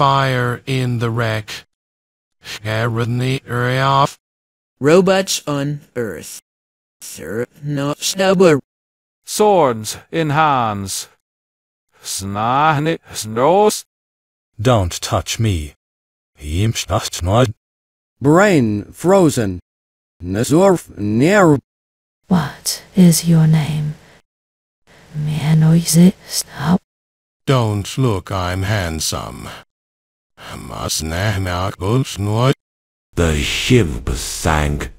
fire in the wreck. Robots on Earth. Sir, no snubber. Swords in hands. Snahni snows. Don't touch me. Brain frozen. Nazorf near. What is your name? Don't look, I'm handsome. The ship sank.